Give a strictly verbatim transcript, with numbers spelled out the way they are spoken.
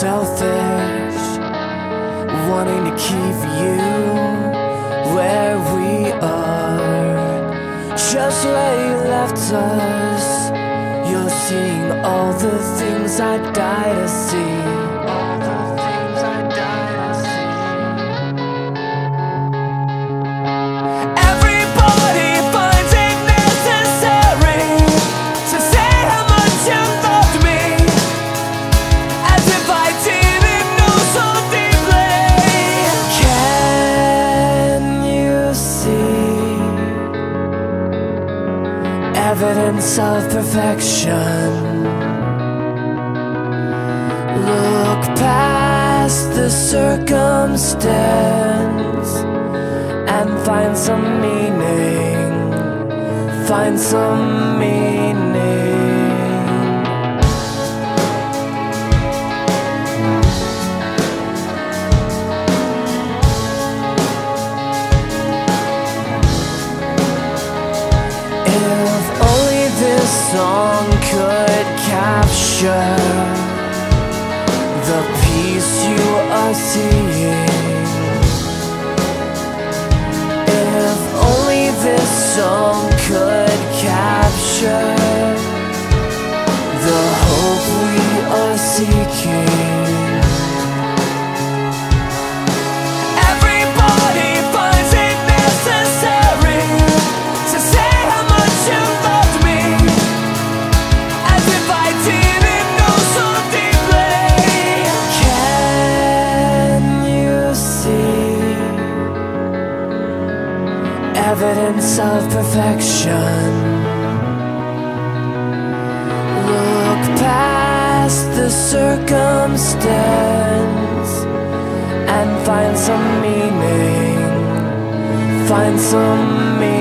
selfish, wanting to keep you where we are. Just where you left us, you're seeing all the things I die to see. All the things I die to see. Everybody finds it necessary to say how much you loved me, as if I didn't know so deeply. Can you see evidence of perfection? Look past the circumstance and find some meaning. Find some meaning. Song could capture the peace you are seeing. If only this song could capture the hope we are seeking. Evidence of perfection. Look past the circumstance and find some meaning. Find some meaning.